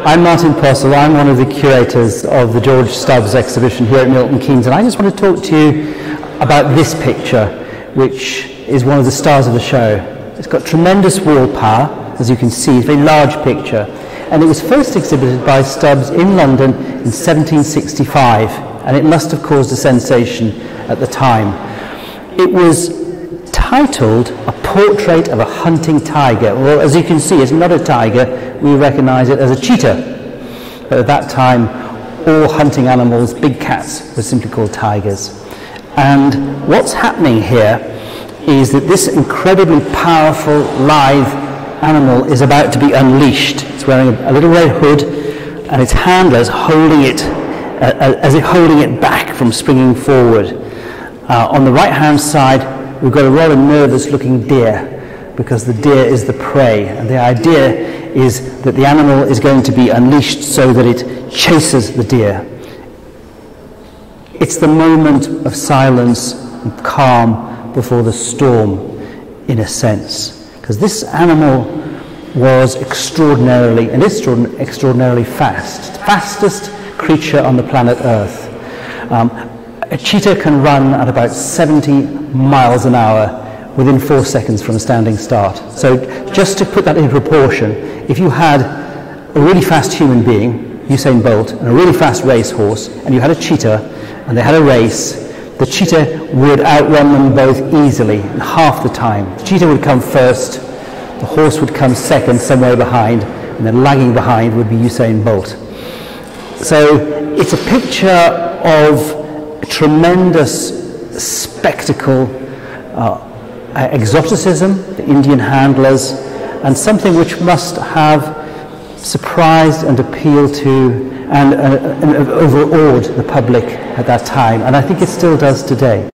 I'm Martin Postle. I'm one of the curators of the George Stubbs exhibition here at Milton Keynes, and I just want to talk to you about this picture, which is one of the stars of the show. It's got tremendous wall power, as you can see. It's a very large picture, and it was first exhibited by Stubbs in London in 1765, and it must have caused a sensation at the time. It was titled A Portrait of a Hunting Tiger. Well, as you can see, it's not a tiger. We recognize it as a cheetah. But at that time, all hunting animals, big cats, were simply called tigers. And what's happening here is that this incredibly powerful live animal is about to be unleashed. It's wearing a little red hood, and its handler is holding it, holding it back from springing forward. On the right-hand side, we've got a rather nervous looking deer, because the deer is the prey, and the idea is that the animal is going to be unleashed so that it chases the deer. It's the moment of silence and calm before the storm, in a sense, because this animal was extraordinarily and is extraordinarily fast, the fastest creature on the planet Earth. A cheetah can run at about 70 miles an hour within 4 seconds from a standing start. So just to put that in proportion, if you had a really fast human being, Usain Bolt, and a really fast racehorse, and you had a cheetah, and they had a race, the cheetah would outrun them both easily, in half the time. The cheetah would come first, the horse would come second, somewhere behind, and then lagging behind would be Usain Bolt. So it's a picture of tremendous spectacle, exoticism, the Indian handlers, and something which must have surprised and appealed to and overawed the public at that time, and I think it still does today.